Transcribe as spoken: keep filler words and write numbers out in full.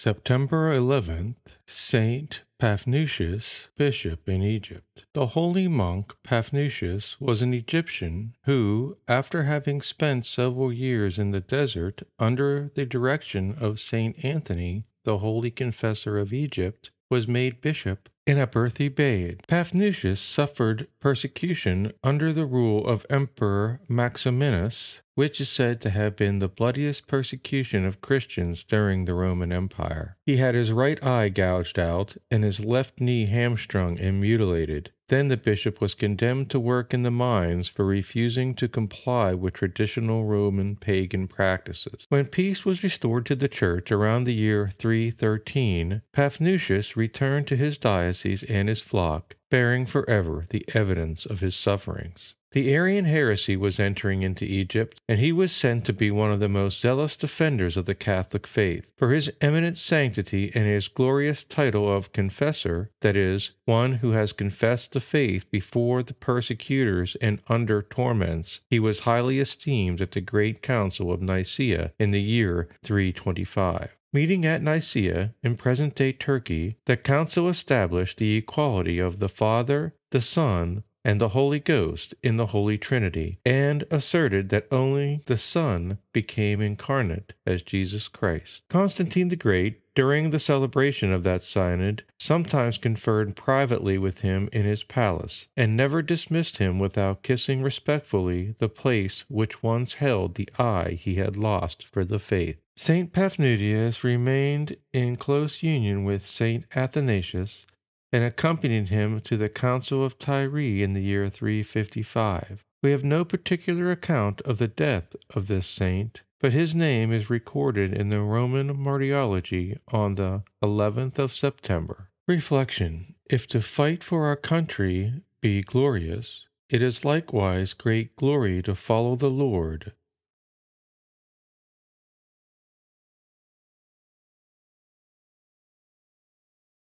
September eleventh, Saint Paphnutius, Bishop in Egypt. The holy monk Paphnutius was an Egyptian who, after having spent several years in the desert under the direction of Saint Anthony, the holy confessor of Egypt, was made bishop in Athanasius. Paphnutius suffered persecution under the rule of Emperor Maximinus, which is said to have been the bloodiest persecution of Christians during the Roman Empire. He had his right eye gouged out and his left knee hamstrung and mutilated. Then the bishop was condemned to work in the mines for refusing to comply with traditional Roman pagan practices. When peace was restored to the church around the year three thirteen, Paphnutius returned to his diocese and his flock, bearing forever the evidence of his sufferings. The Arian heresy was entering into Egypt, and he was sent to be one of the most zealous defenders of the Catholic faith, for his eminent sanctity and his glorious title of confessor, that is, one who has confessed the faith before the persecutors and under torments. He was highly esteemed at the Great Council of Nicaea in the year three twenty-five. Meeting at Nicaea, in present-day Turkey, the council established the equality of the Father, the Son, and the Holy Ghost in the Holy Trinity, and asserted that only the Son became incarnate as Jesus Christ. Constantine the Great, during the celebration of that synod, sometimes conferred privately with him in his palace, and never dismissed him without kissing respectfully the place which once held the eye he had lost for the faith. Saint Paphnutius remained in close union with Saint Athanasius, and accompanied him to the Council of Tyre in the year three fifty-five. We have no particular account of the death of this saint, but his name is recorded in the Roman martyrology on the eleventh of September. Reflection. If to fight for our country be glorious, it is likewise great glory to follow the Lord,